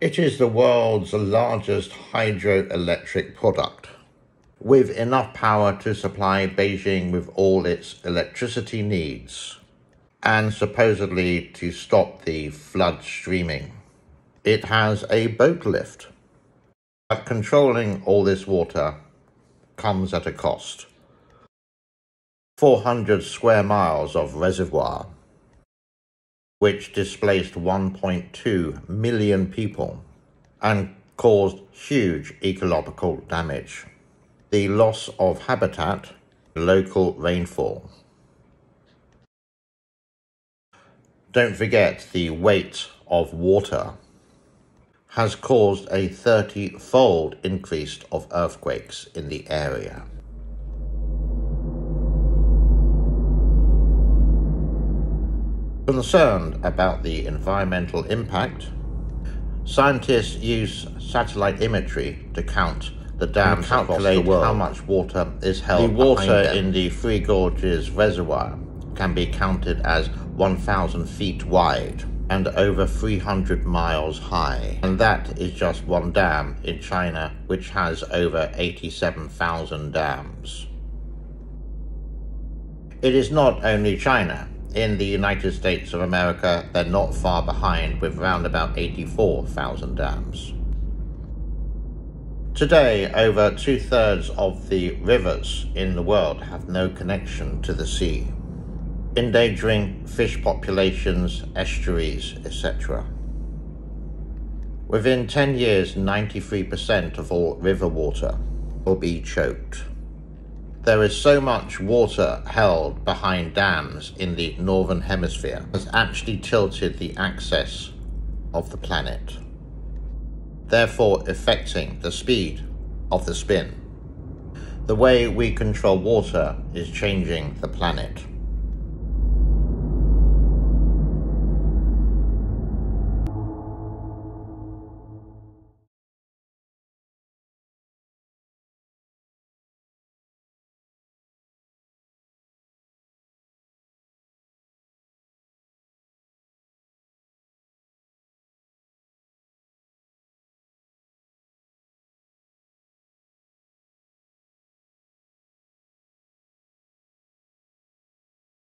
It is the world's largest hydroelectric product, with enough power to supply Beijing with all its electricity needs, and supposedly to stop the flood streaming. It has a boat lift. But controlling all this water comes at a cost. 400 square miles of reservoir, which displaced 1.2 million people and caused huge ecological damage. The loss of habitat, local rainfall. Don't forget the weight of water has caused a 30-fold increase of earthquakes in the area. Concerned about the environmental impact, scientists use satellite imagery to count the dams across the world. How much water is held behind them. The water in the Three Gorges Reservoir can be counted as 1,000 feet wide and over 300 miles high. And that is just one dam in China, which has over 87,000 dams. It is not only China. In the United States of America, they're not far behind with round about 84,000 dams. Today, over two-thirds of the rivers in the world have no connection to the sea, endangering fish populations, estuaries, etc. Within 10 years, 93% of all river water will be choked. There is so much water held behind dams in the northern hemisphere has actually tilted the axis of the planet, therefore affecting the speed of the spin. The way we control water is changing the planet.